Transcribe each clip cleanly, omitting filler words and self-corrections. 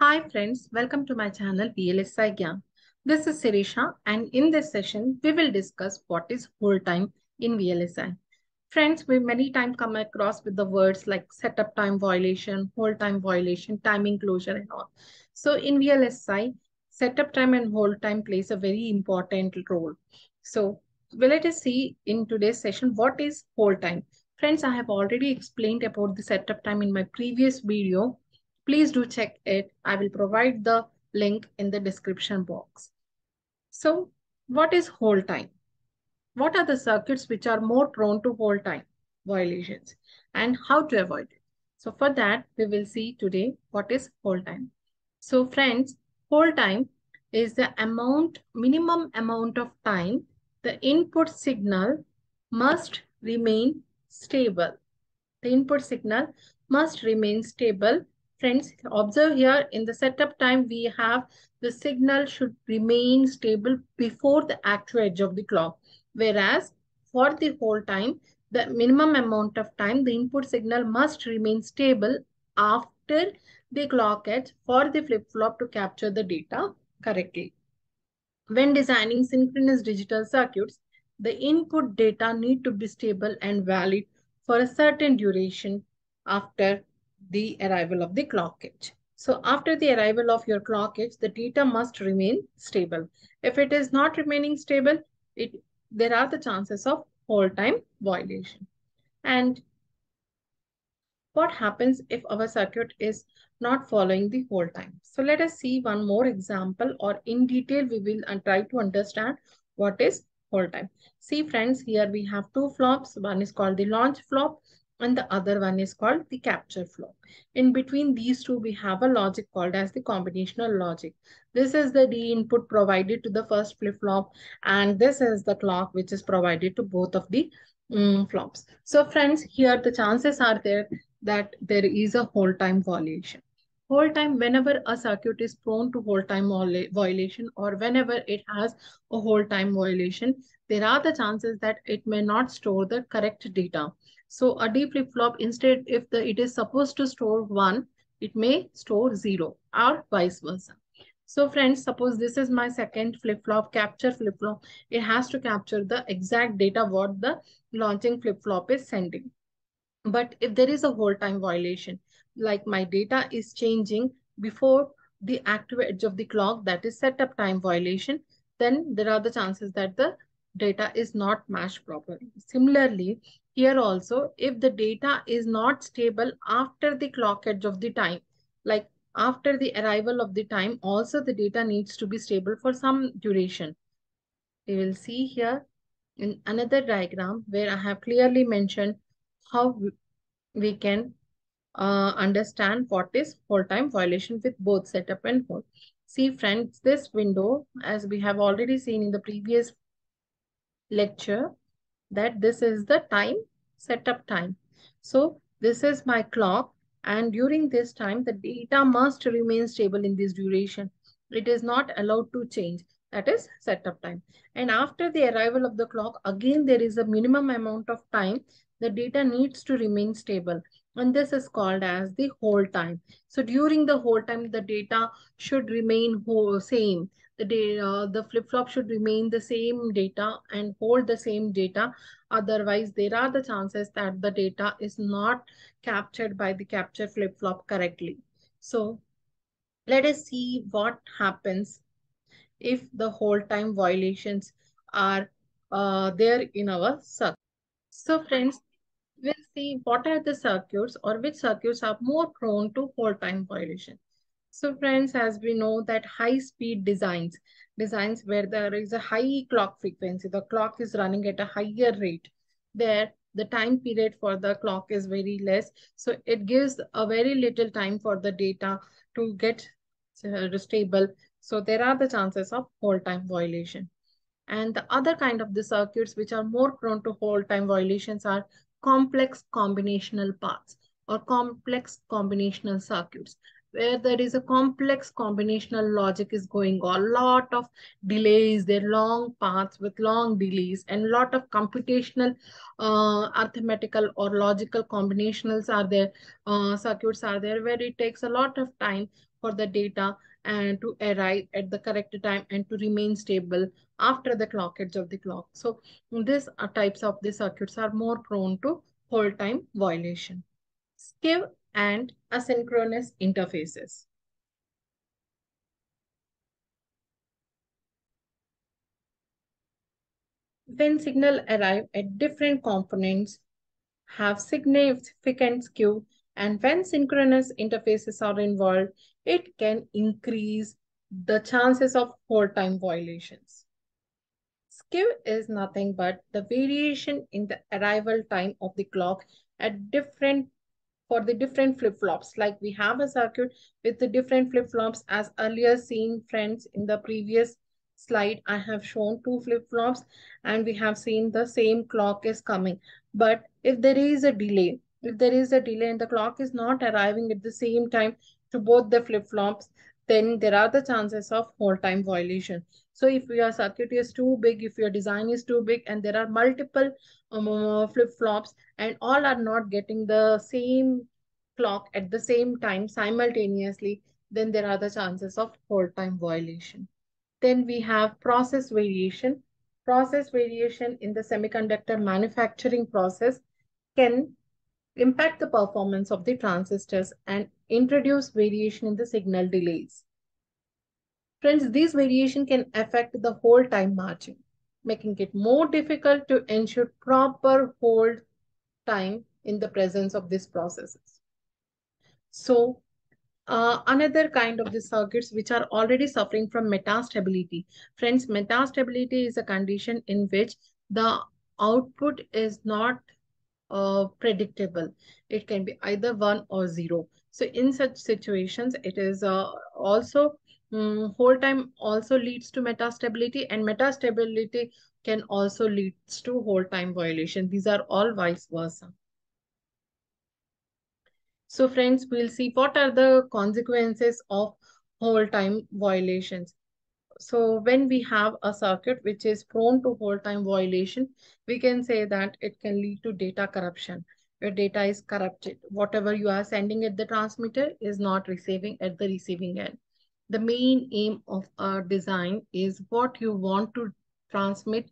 Hi friends, welcome to my channel VLSI Gyan. This is Siresha and in this session we will discuss what is hold time in VLSI. Friends, we many times come across with the words like setup time violation, hold time violation, timing closure and all. So in VLSI, setup time and hold time plays a very important role. So let us see in today's session what is hold time. Friends, I have already explained about the setup time in my previous video. Please do check it. I will provide the link in the description box. So what is hold time? What are the circuits which are more prone to hold time violations and how to avoid it? So for that, we will see today what is hold time. So friends, hold time is the minimum amount of time the input signal must remain stable. The input signal must remain stable. Friends, observe here in the setup time, we have the signal should remain stable before the actual edge of the clock. Whereas for the hold time, the minimum amount of time, the input signal must remain stable after the clock edge for the flip-flop to capture the data correctly. When designing synchronous digital circuits, the input data need to be stable and valid for a certain duration after the arrival of the clock edge. So after the arrival of your clock edge, the data must remain stable. If it is not remaining stable, there are the chances of hold time violation. And what happens if our circuit is not following the hold time? So let us see one more example, or in detail we will try to understand what is hold time. See friends, here we have two flops. One is called the launch flop and the other one is called the capture flop. In between these two, we have a logic called as the combinational logic. This is the D input provided to the first flip-flop, and this is the clock which is provided to both of the flops. So friends, here the chances are there that there is a hold time violation. Hold time, whenever a circuit is prone to hold time violation or whenever it has a hold time violation, there are the chances that it may not store the correct data. So a D flip-flop, instead, if it is supposed to store 1, it may store 0 or vice versa. So friends, suppose this is my second flip-flop, capture flip-flop. It has to capture the exact data what the launching flip-flop is sending. But if there is a hold time violation, like my data is changing before the active edge of the clock, that is setup time violation, then there are the chances that the data is not matched properly. Similarly, here also, if the data is not stable after the clock edge of the time, like after the arrival of the time, also the data needs to be stable for some duration. You will see here in another diagram where I have clearly mentioned how we can understand what is hold time violation with both setup and hold. See friends, this window, as we have already seen in the previous lecture, that this is the time, setup time. So this is my clock, and during this time the data must remain stable in this duration. It is not allowed to change, that is setup time. And after the arrival of the clock, again there is a minimum amount of time the data needs to remain stable, and this is called as the hold time. So during the hold time, the data should remain same. The flip-flop should remain the same data and hold the same data. Otherwise, there are the chances that the data is not captured by the capture flip-flop correctly. So let us see what happens if the hold time violations are there in our circuit. So friends, we'll see what are the circuits or which circuits are more prone to hold time violation. So friends, as we know that high speed designs where there is a high clock frequency, the clock is running at a higher rate, there the time period for the clock is very less. So it gives a very little time for the data to get stable. So there are the chances of hold time violation. And the other kind of the circuits which are more prone to hold time violations are complex combinational paths or complex combinational circuits, where there is a complex combinational logic is going on, a lot of delays, there are long paths with long delays, and a lot of computational arithmetical or logical combinationals are there, circuits are there, where it takes a lot of time for the data and to arrive at the correct time and to remain stable after the clock edge of the clock. So these types of the circuits are more prone to hold time violation. Skew and asynchronous interfaces. When signals arrive at different components, have significant skew, and when synchronous interfaces are involved, it can increase the chances of hold time violations. Skew is nothing but the variation in the arrival time of the clock at different for the different flip-flops. Like we have a circuit with the different flip-flops, as earlier seen, friends, in the previous slide, I have shown two flip-flops and we have seen the same clock is coming. But if there is a delay, and the clock is not arriving at the same time to both the flip-flops, then there are the chances of hold time violation. So if your circuit is too big, if your design is too big, and there are multiple flip-flops and all are not getting the same clock at the same time simultaneously, then there are the chances of hold time violation. Then we have process variation. Process variation in the semiconductor manufacturing process can impact the performance of the transistors and introduce variation in the signal delays. Friends, these variations can affect the hold time margin, making it more difficult to ensure proper hold time in the presence of these processes. So, another kind of the circuits which are already suffering from metastability. Friends, metastability is a condition in which the output is not predictable. It can be either 1 or 0. So in such situations, it is also hold time also leads to metastability, and metastability can also leads to hold time violation. These are all vice versa. So friends, we'll see what are the consequences of hold time violations. So when we have a circuit which is prone to hold time violation, we can say that it can lead to data corruption. Your data is corrupted. Whatever you are sending at the transmitter is not receiving at the receiving end. The main aim of our design is what you want to transmit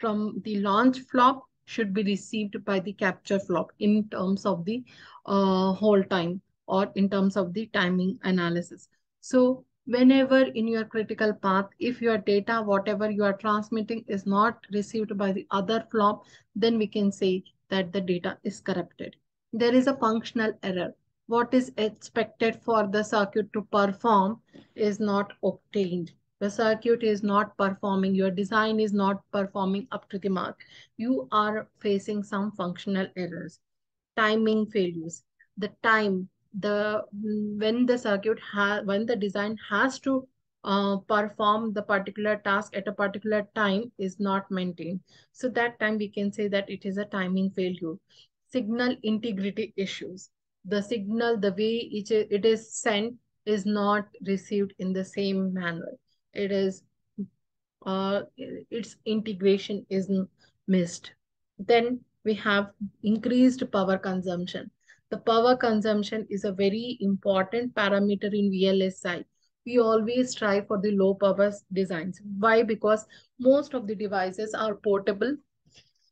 from the launch flop should be received by the capture flop in terms of the hold time or in terms of the timing analysis. So whenever in your critical path, if your data, whatever you are transmitting, is not received by the other flop, then we can say that the data is corrupted. There is a functional error. What is expected for the circuit to perform is not obtained. The circuit is not performing. Your design is not performing up to the mark. You are facing some functional errors. Timing failures. The time. When the design has to perform the particular task at a particular time is not maintained. So that time we can say that it is a timing failure. Signal integrity issues. The signal, the way it is sent, is not received in the same manner. It is its integration is missed. Then we have increased power consumption. The power consumption is a very important parameter in VLSI. We always strive for the low power designs. Why? Because most of the devices are portable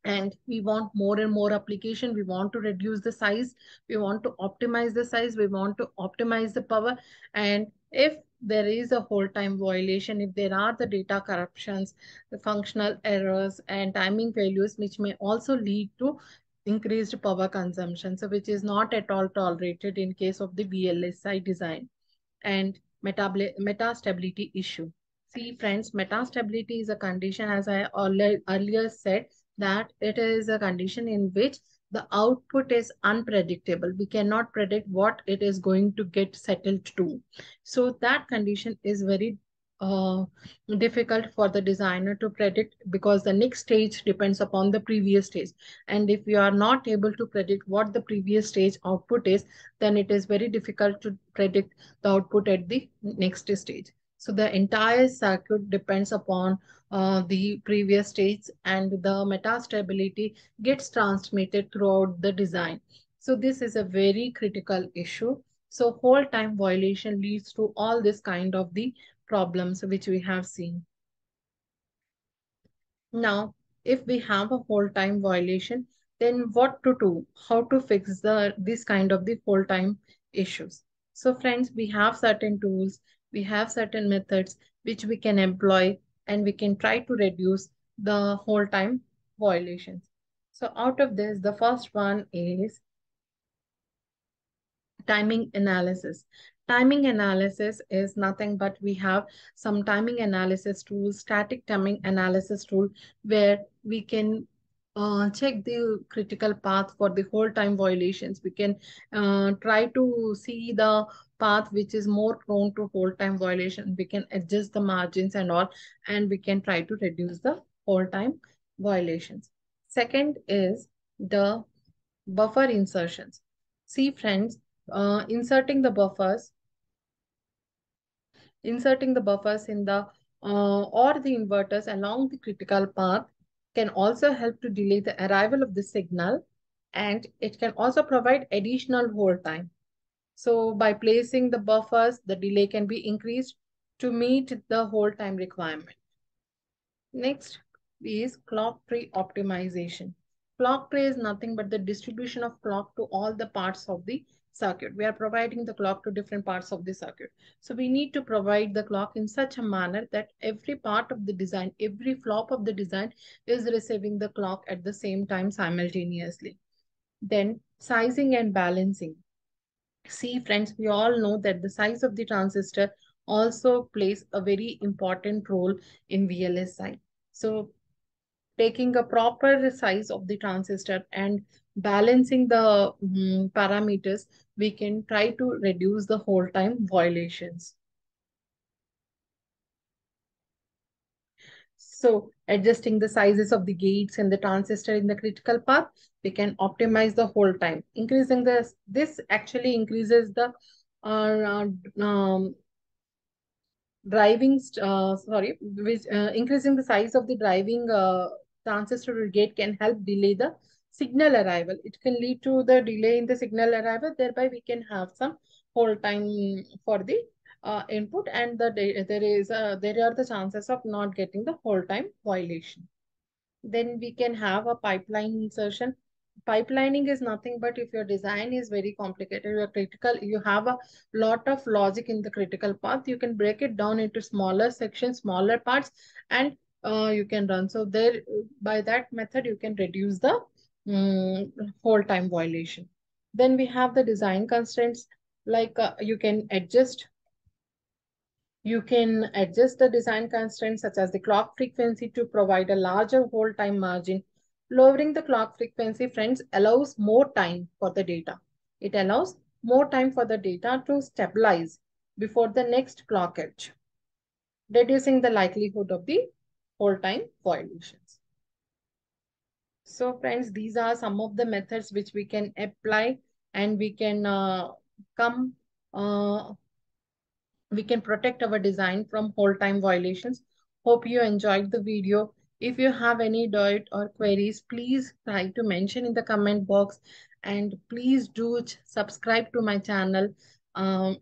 and we want more and more application. We want to reduce the size. We want to optimize the size. We want to optimize the power. And if there is a hold time violation, if there are the data corruptions, the functional errors and timing failures, which may also lead to increased power consumption, so which is not at all tolerated in case of the VLSI design. And metastability issue. See friends, metastability is a condition, as I earlier said, that it is a condition in which the output is unpredictable. We cannot predict what it is going to get settled to. So that condition is very difficult for the designer to predict, because the next stage depends upon the previous stage. And if you are not able to predict what the previous stage output is, then it is very difficult to predict the output at the next stage. So the entire circuit depends upon the previous stages, and the metastability gets transmitted throughout the design. So this is a very critical issue. So hold time violation leads to all this kind of the problems which we have seen. Now, if we have a hold time violation, then what to do? How to fix this kind of the hold time issues? So friends, we have certain tools, we have certain methods which we can employ, and we can try to reduce the hold time violations. So out of this, the first one is timing analysis. Timing analysis is nothing but we have some timing analysis tools, static timing analysis tool, where we can check the critical path for the hold time violations. We can try to see the path which is more prone to hold time violation. We can adjust the margins and all, and we can try to reduce the hold time violations. Second is the buffer insertions. See friends, inserting the buffers in the or the inverters along the critical path can also help to delay the arrival of the signal, and it can also provide additional hold time. So by placing the buffers, the delay can be increased to meet the hold time requirement. Next is clock tree optimization. Clock tree is nothing but the distribution of clock to all the parts of the circuit. We are providing the clock to different parts of the circuit. So we need to provide the clock in such a manner that every part of the design, every flop of the design is receiving the clock at the same time simultaneously. Then sizing and balancing. See friends, we all know that the size of the transistor also plays a very important role in VLSI. So taking a proper size of the transistor and balancing the parameters, we can try to reduce the hold time violations. So adjusting the sizes of the gates and the transistor in the critical path, we can optimize the hold time. Increasing this actually increases the increasing the size of the driving transistor gate can help delay the signal arrival. It can lead to the delay in the signal arrival. Thereby, we can have some hold time for the input, and there are the chances of not getting the hold time violation. Then we can have a pipeline insertion. Pipelining is nothing but if your design is very complicated, you have a lot of logic in the critical path, you can break it down into smaller sections, smaller parts, and you can run. So there, by that method, you can reduce the hold time violation. Then we have the design constraints, like you can adjust the design constraints such as the clock frequency to provide a larger hold time margin. Lowering the clock frequency, friends, allows more time for the data. It allows more time for the data to stabilize before the next clock edge, reducing the likelihood of the hold time violations. So friends, these are some of the methods which we can apply, and we can protect our design from hold time violations. Hope you enjoyed the video. If you have any doubt or queries, please try to mention in the comment box, and please do subscribe to my channel.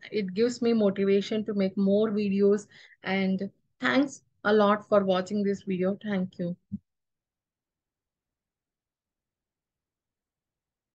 It gives me motivation to make more videos, and thanks a lot for watching this video. Thank you.